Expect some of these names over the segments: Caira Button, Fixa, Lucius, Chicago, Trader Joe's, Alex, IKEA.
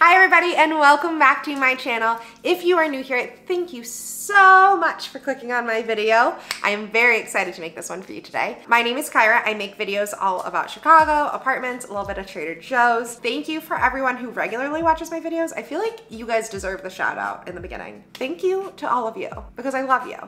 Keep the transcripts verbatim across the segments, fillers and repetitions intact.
Hi everybody and welcome back to my channel. If you are new here, thank you so much for clicking on my video. I am very excited to make this one for you today. My name is Caira. I make videos all about Chicago, apartments, a little bit of Trader Joe's. Thank you for everyone who regularly watches my videos. I feel like you guys deserve the shout out in the beginning. Thank you to all of you because I love you.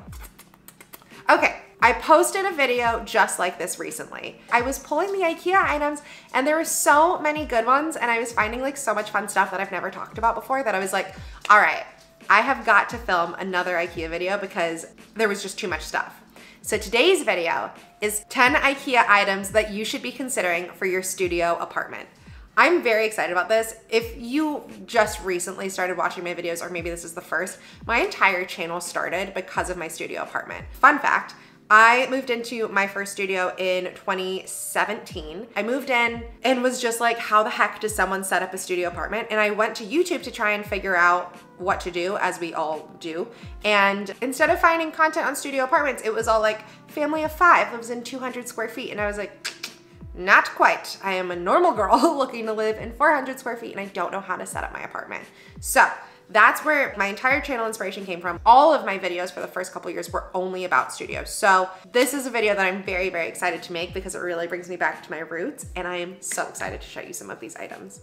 Okay. I posted a video just like this recently. I was pulling the IKEA items and there were so many good ones and I was finding like so much fun stuff that I've never talked about before that I was like, all right, I have got to film another IKEA video because there was just too much stuff. So today's video is ten IKEA items that you should be considering for your studio apartment. I'm very excited about this. If you just recently started watching my videos or maybe this is the first, my entire channel started because of my studio apartment. Fun fact, I moved into my first studio in twenty seventeen. I moved in and was just like, how the heck does someone set up a studio apartment? And I went to YouTube to try and figure out what to do, as we all do. And instead of finding content on studio apartments, it was all like family of five lives in two hundred square feet. And I was like, not quite. I am a normal girl looking to live in four hundred square feet and I don't know how to set up my apartment. So that's where my entire channel inspiration came from. All of my videos for the first couple years were only about studios. So this is a video that I'm very, very excited to make because it really brings me back to my roots and I am so excited to show you some of these items.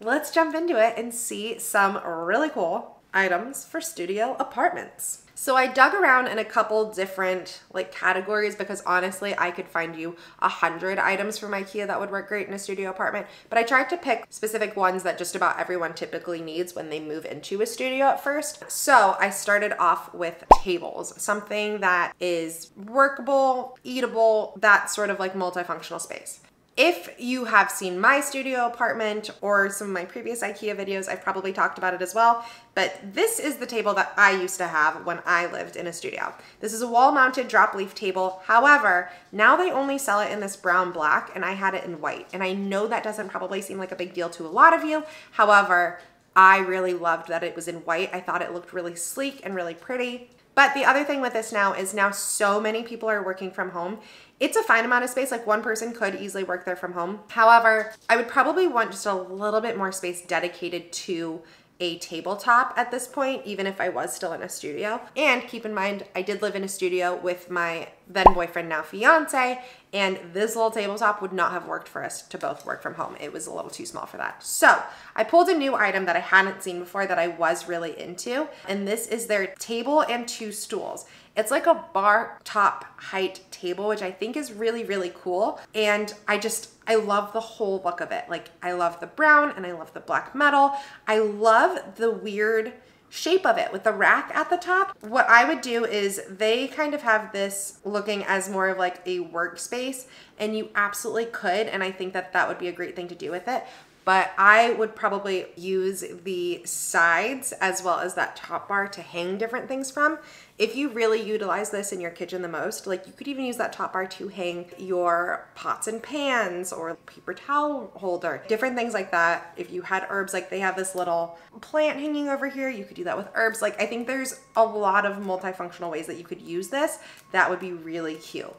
Let's jump into it and see some really cool items for studio apartments. So I dug around in a couple different like categories because honestly, I could find you a hundred items from IKEA that would work great in a studio apartment, but I tried to pick specific ones that just about everyone typically needs when they move into a studio at first. So I started off with tables, something that is workable, eatable, that sort of like multifunctional space. If you have seen my studio apartment or some of my previous IKEA videos, I've probably talked about it as well, but this is the table that I used to have when I lived in a studio. This is a wall-mounted drop leaf table. However, now they only sell it in this brown black and I had it in white. And I know that doesn't probably seem like a big deal to a lot of you. However, I really loved that it was in white. I thought it looked really sleek and really pretty. But the other thing with this now is now so many people are working from home. It's a fine amount of space, like one person could easily work there from home. However, I would probably want just a little bit more space dedicated to a tabletop at this point, even if I was still in a studio. And keep in mind, I did live in a studio with my then boyfriend, now fiance, and this little tabletop would not have worked for us to both work from home. It was a little too small for that. So I pulled a new item that I hadn't seen before that I was really into, and this is their table and two stools. It's like a bar top height table, which I think is really, really cool. And I just, I love the whole look of it. Like I love the brown and I love the black metal. I love the weird shape of it with the rack at the top. What I would do is they kind of have this looking as more of like a workspace and you absolutely could. And I think that that would be a great thing to do with it. But I would probably use the sides as well as that top bar to hang different things from. If you really utilize this in your kitchen the most, like you could even use that top bar to hang your pots and pans or paper towel holder, different things like that. If you had herbs, like they have this little plant hanging over here, you could do that with herbs. Like I think there's a lot of multifunctional ways that you could use this. That would be really cute.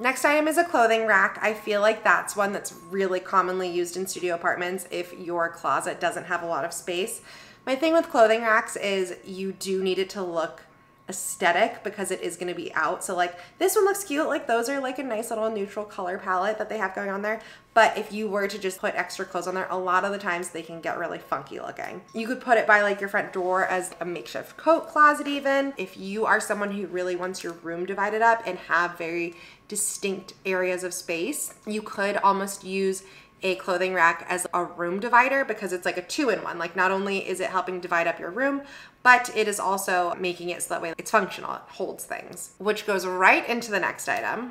Next item is a clothing rack. I feel like that's one that's really commonly used in studio apartments if your closet doesn't have a lot of space. My thing with clothing racks is you do need it to look aesthetic because it is going to be out. So like this one looks cute. Like those are like a nice little neutral color palette that they have going on there. But if you were to just put extra clothes on there, a lot of the times they can get really funky looking. You could put it by like your front door as a makeshift coat closet even. If you are someone who really wants your room divided up and have very distinct areas of space, you could almost use a clothing rack as a room divider because it's like a two-in-one. Like not only is it helping divide up your room, but it is also making it so that way it's functional, it holds things. Which goes right into the next item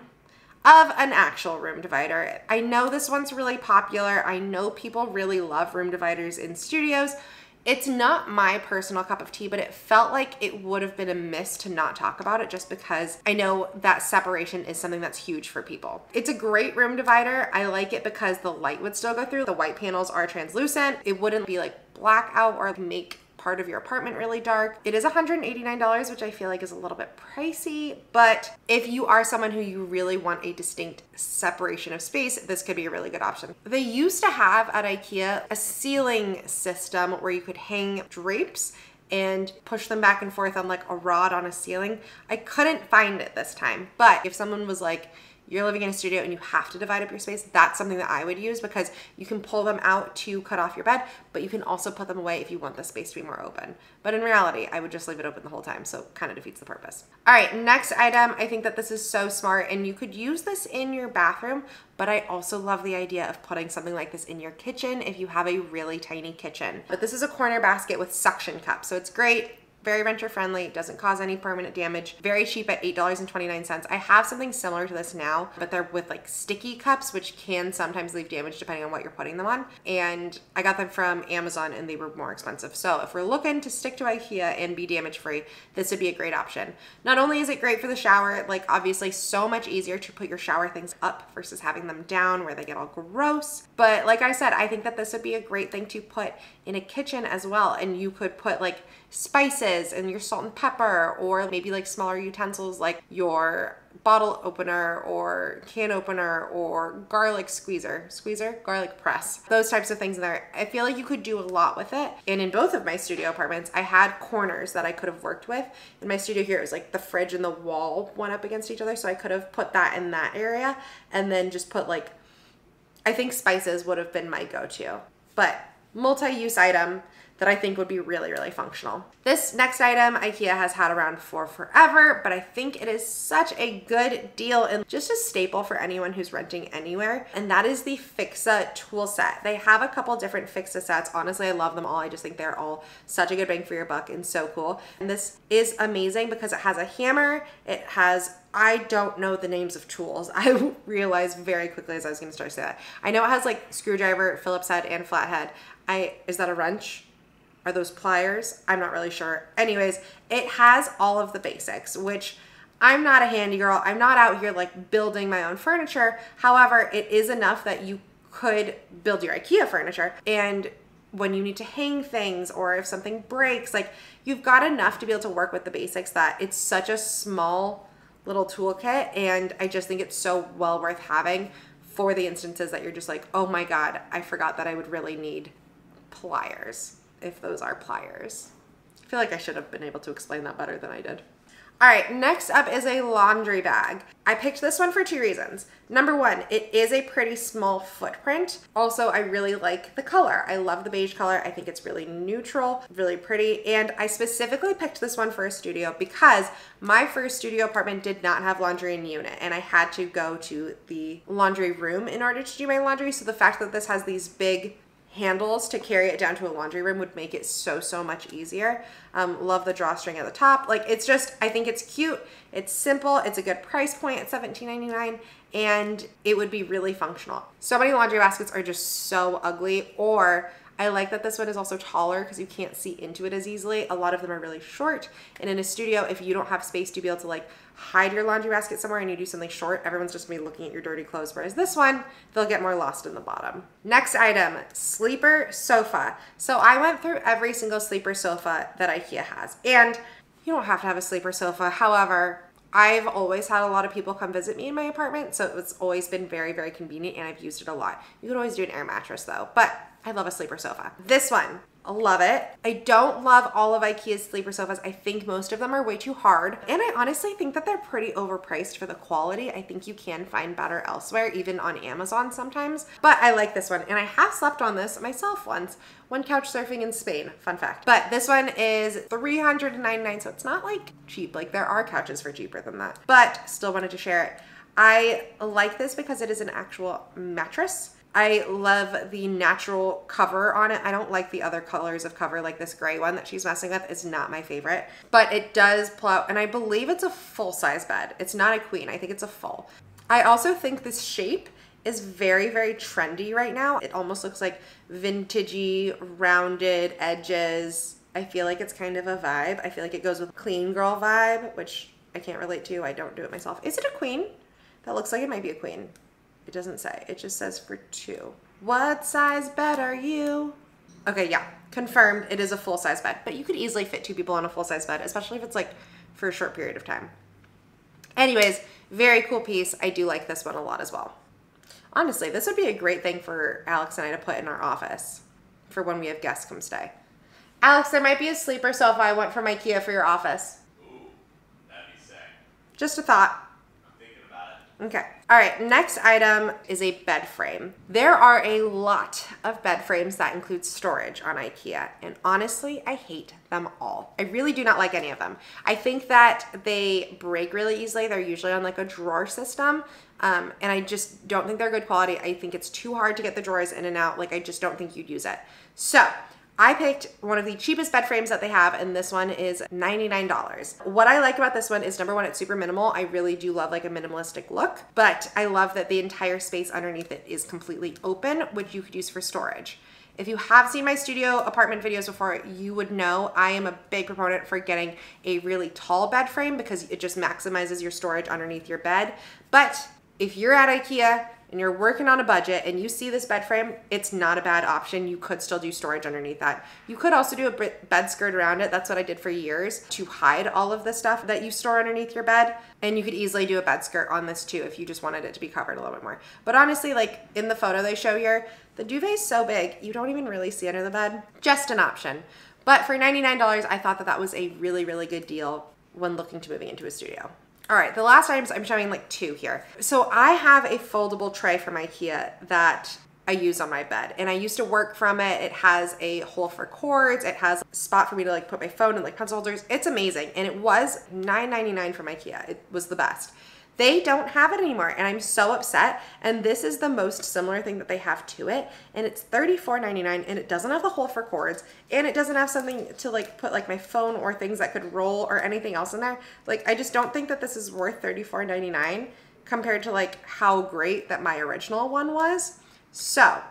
of an actual room divider. I know this one's really popular. I know people really love room dividers in studios. It's not my personal cup of tea, but it felt like it would have been amiss to not talk about it just because I know that separation is something that's huge for people. It's a great room divider. I like it because the light would still go through. The white panels are translucent. It wouldn't be like blackout or make part of your apartment really dark. It is one hundred eighty-nine dollars, which I feel like is a little bit pricey, but if you are someone who you really want a distinct separation of space, this could be a really good option. They used to have at IKEA a ceiling system where you could hang drapes and push them back and forth on like a rod on a ceiling. I couldn't find it this time, but if someone was like, you're living in a studio and you have to divide up your space, that's something that I would use because you can pull them out to cut off your bed, but you can also put them away if you want the space to be more open. But in reality, I would just leave it open the whole time, so it kind of defeats the purpose. All right, next item. I think that this is so smart, and you could use this in your bathroom, but I also love the idea of putting something like this in your kitchen if you have a really tiny kitchen. But this is a corner basket with suction cups, so it's great. Very renter friendly, doesn't cause any permanent damage, very cheap at eight dollars and twenty-nine cents. I have something similar to this now, but they're with like sticky cups, which can sometimes leave damage depending on what you're putting them on. And I got them from Amazon and they were more expensive. So if we're looking to stick to IKEA and be damage free, this would be a great option. Not only is it great for the shower, like obviously so much easier to put your shower things up versus having them down where they get all gross. But like I said, I think that this would be a great thing to put in a kitchen as well. And you could put like spices and your salt and pepper, or maybe like smaller utensils like your bottle opener or can opener or garlic squeezer, squeezer, garlic press, those types of things in there. I feel like you could do a lot with it. And in both of my studio apartments, I had corners that I could have worked with. In my studio here, it was like the fridge and the wall went up against each other. So I could have put that in that area and then just put like, I think spices would have been my go-to, but multi-use item that I think would be really, really functional. This next item IKEA has had around for forever, but I think it is such a good deal and just a staple for anyone who's renting anywhere, and that is the Fixa tool set. They have a couple different Fixa sets. Honestly, I love them all. I just think they're all such a good bang for your buck and so cool. And this is amazing because it has a hammer, it has, I don't know the names of tools. I realized very quickly as I was gonna start to say that. I know it has like screwdriver, Phillips head, and flathead. I, is that a wrench? Are those pliers? I'm not really sure. Anyways, it has all of the basics, which I'm not a handy girl. I'm not out here like building my own furniture. However, it is enough that you could build your IKEA furniture. And when you need to hang things or if something breaks, like you've got enough to be able to work with the basics that it's such a small little toolkit. And I just think it's so well worth having for the instances that you're just like, oh my God, I forgot that I would really need pliers. If those are pliers. I feel like I should have been able to explain that better than I did. All right, next up is a laundry bag. I picked this one for two reasons. Number one, it is a pretty small footprint. Also, I really like the color. I love the beige color. I think it's really neutral, really pretty. And I specifically picked this one for a studio because my first studio apartment did not have laundry in unit and I had to go to the laundry room in order to do my laundry. So the fact that this has these big handles to carry it down to a laundry room would make it so, so much easier. Um, love the drawstring at the top. Like it's just, I think it's cute. It's simple. It's a good price point at seventeen ninety-nine and it would be really functional. So many laundry baskets are just so ugly, or I like that this one is also taller because you can't see into it as easily. A lot of them are really short, and in a studio, if you don't have space to be able to like hide your laundry basket somewhere and you do something short, everyone's just gonna be looking at your dirty clothes, whereas this one, they'll get more lost in the bottom. Next item, sleeper sofa. So I went through every single sleeper sofa that IKEA has, and you don't have to have a sleeper sofa. However, I've always had a lot of people come visit me in my apartment, so it's always been very, very convenient, and I've used it a lot. You can always do an air mattress though, but I love a sleeper sofa. This one, I love it. I don't love all of IKEA's sleeper sofas. I think most of them are way too hard. And I honestly think that they're pretty overpriced for the quality. I think you can find better elsewhere, even on Amazon sometimes. But I like this one. And I have slept on this myself once when couch surfing in Spain, fun fact. But this one is three hundred ninety-nine dollars, so it's not like cheap. Like there are couches for cheaper than that, but still wanted to share it. I like this because it is an actual mattress. I love the natural cover on it. I don't like the other colors of cover, like this gray one that she's messing with is not my favorite, but it does pull out, and I believe it's a full size bed. It's not a queen, I think it's a full. I also think this shape is very, very trendy right now. It almost looks like vintagey, rounded edges. I feel like it's kind of a vibe. I feel like it goes with clean girl vibe, which I can't relate to, I don't do it myself. Is it a queen? That looks like it might be a queen. It doesn't say, it just says for two. What size bed are you? Okay, yeah, confirmed it is a full-size bed, but you could easily fit two people on a full-size bed, especially if it's like for a short period of time. Anyways, very cool piece. I do like this one a lot as well. Honestly, this would be a great thing for Alex and I to put in our office for when we have guests come stay. Alex, there might be a sleeper sofa I want from IKEA for your office. Ooh, that'd be sick. Just a thought. I'm thinking about it. Okay. All right, next item is a bed frame. There are a lot of bed frames that include storage on IKEA, and honestly, I hate them all. I really do not like any of them. I think that they break really easily. They're usually on like a drawer system, um, and I just don't think they're good quality. I think it's too hard to get the drawers in and out. Like, I just don't think you'd use it. So I picked one of the cheapest bed frames that they have, and this one is ninety-nine dollars. What I like about this one is, number one, it's super minimal. I really do love like a minimalistic look, but I love that the entire space underneath it is completely open, which you could use for storage. If you have seen my studio apartment videos before, you would know I am a big proponent for getting a really tall bed frame because it just maximizes your storage underneath your bed. But if you're at IKEA and you're working on a budget and you see this bed frame, it's not a bad option. You could still do storage underneath that. You could also do a bed skirt around it. That's what I did for years to hide all of the stuff that you store underneath your bed. And you could easily do a bed skirt on this too if you just wanted it to be covered a little bit more. But honestly, like in the photo they show here, the duvet's so big, you don't even really see under the bed. Just an option. But for ninety-nine dollars, I thought that that was a really, really good deal when looking to moving into a studio. All right, the last items, I'm showing like two here. So I have a foldable tray from IKEA that I use on my bed, and I used to work from it. It has a hole for cords. It has a spot for me to like put my phone and like pencil holders. It's amazing. And it was nine ninety-nine from IKEA. It was the best. They don't have it anymore, and I'm so upset. And this is the most similar thing that they have to it. And it's thirty-four ninety-nine, and it doesn't have the hole for cords, and it doesn't have something to like put like my phone or things that could roll or anything else in there. Like, I just don't think that this is worth thirty-four ninety-nine compared to like how great that my original one was. So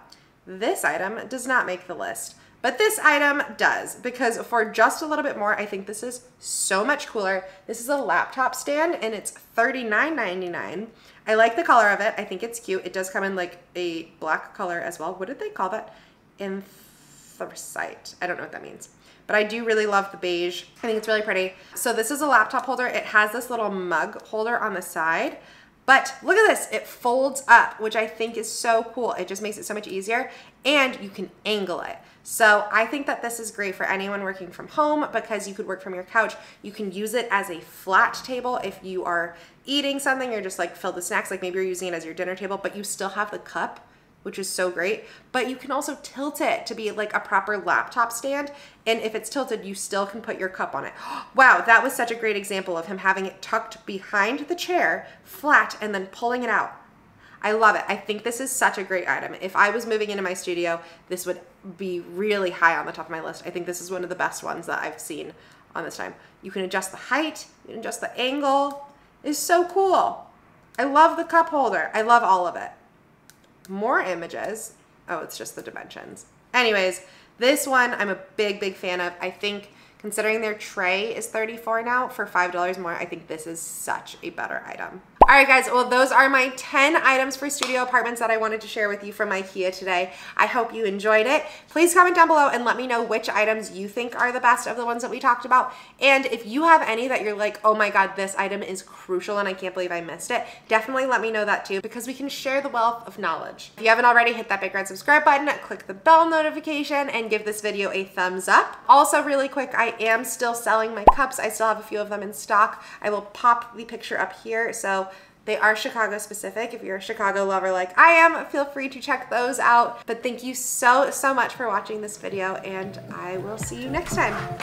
this item does not make the list. But this item does, because for just a little bit more, I think this is so much cooler. This is a laptop stand, and it's thirty-nine ninety-nine. I like the color of it. I think it's cute. It does come in like a black color as well. What did they call that? Anthracite. I don't know what that means. But I do really love the beige. I think it's really pretty. So this is a laptop holder. It has this little mug holder on the side. But look at this, it folds up, which I think is so cool. It just makes it so much easier, and you can angle it. So I think that this is great for anyone working from home because you could work from your couch. You can use it as a flat table if you are eating something or just like filled with snacks, like maybe you're using it as your dinner table, but you still have the cup, which is so great. But you can also tilt it to be like a proper laptop stand. And if it's tilted, you still can put your cup on it. Wow, that was such a great example of him having it tucked behind the chair, flat, and then pulling it out. I love it. I think this is such a great item. If I was moving into my studio, this would be really high on the top of my list. I think this is one of the best ones that I've seen on this time. You can adjust the height, you can adjust the angle. It's so cool. I love the cup holder. I love all of it. More images. Oh, it's just the dimensions. Anyways, this one I'm a big, big fan of. I think considering their tray is thirty-four now, for five dollars more, I think this is such a better item. All right, guys, well, those are my ten items for studio apartments that I wanted to share with you from IKEA today. I hope you enjoyed it. Please comment down below and let me know which items you think are the best of the ones that we talked about. And if you have any that you're like, oh my God, this item is crucial and I can't believe I missed it, definitely let me know that too, because we can share the wealth of knowledge. If you haven't already, hit that big red subscribe button, click the bell notification, and give this video a thumbs up. Also, really quick, I am still selling my cups. I still have a few of them in stock. I will pop the picture up here. So they are Chicago specific. If you're a Chicago lover like I am, feel free to check those out. But thank you so, so much for watching this video, and I will see you next time.